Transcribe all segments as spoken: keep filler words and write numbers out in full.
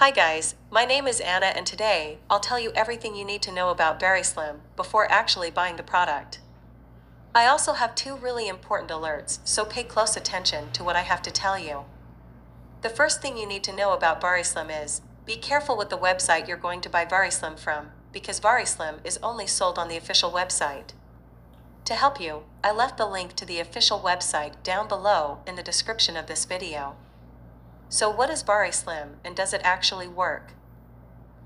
Hi guys, my name is Anna and today, I'll tell you everything you need to know about Vari-Slim before actually buying the product. I also have two really important alerts, so pay close attention to what I have to tell you. The first thing you need to know about Vari-Slim is, be careful with the website you're going to buy Vari-Slim from, because Vari-Slim is only sold on the official website. To help you, I left the link to the official website down below in the description of this video. So what is Vari-Slim and does it actually work?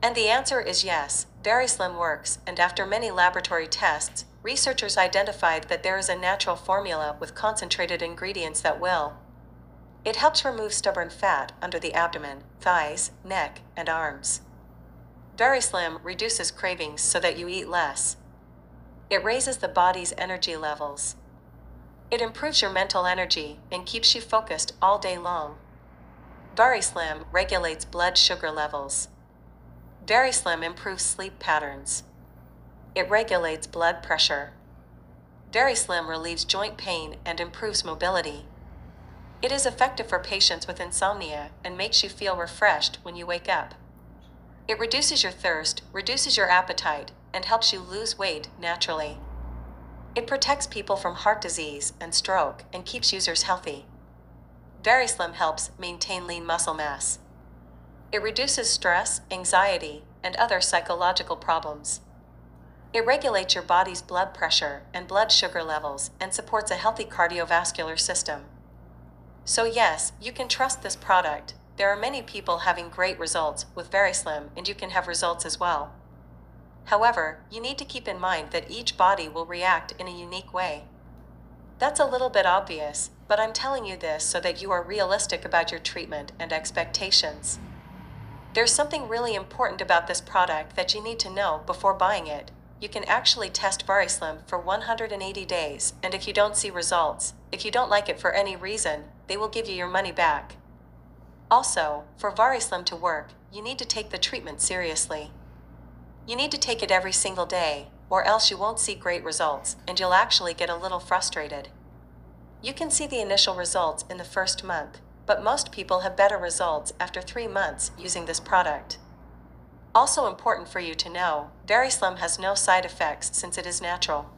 And the answer is yes, Vari-Slim works, and after many laboratory tests, researchers identified that there is a natural formula with concentrated ingredients that will. It helps remove stubborn fat under the abdomen, thighs, neck, and arms. Vari-Slim reduces cravings so that you eat less. It raises the body's energy levels. It improves your mental energy and keeps you focused all day long. Vari-Slim regulates blood sugar levels. Vari-Slim improves sleep patterns. It regulates blood pressure. Vari-Slim relieves joint pain and improves mobility. It is effective for patients with insomnia and makes you feel refreshed when you wake up. It reduces your thirst, reduces your appetite, and helps you lose weight naturally. It protects people from heart disease and stroke and keeps users healthy. Vari-Slim helps maintain lean muscle mass. It reduces stress, anxiety, and other psychological problems. It regulates your body's blood pressure and blood sugar levels and supports a healthy cardiovascular system. So yes, you can trust this product. There are many people having great results with Vari-Slim and you can have results as well. However, you need to keep in mind that each body will react in a unique way. That's a little bit obvious, but I'm telling you this so that you are realistic about your treatment and expectations. There's something really important about this product that you need to know before buying it. You can actually test Vari-Slim for one hundred eighty days, and if you don't see results, if you don't like it for any reason, they will give you your money back. Also, for Vari-Slim to work, you need to take the treatment seriously. You need to take it every single day, or else you won't see great results, and you'll actually get a little frustrated. You can see the initial results in the first month, but most people have better results after three months using this product. Also important for you to know, Vari-Slim has no side effects since it is natural.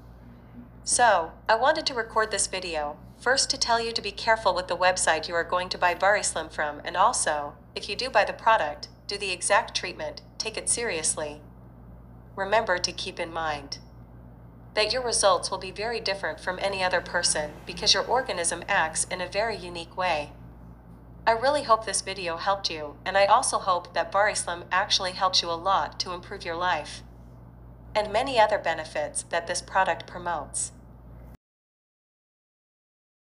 So, I wanted to record this video, first to tell you to be careful with the website you are going to buy Vari-Slim from, and also, if you do buy the product, do the exact treatment, take it seriously. Remember to keep in mind that your results will be very different from any other person because your organism acts in a very unique way. I really hope this video helped you, and I also hope that Vari-Slim actually helps you a lot to improve your life and many other benefits that this product promotes.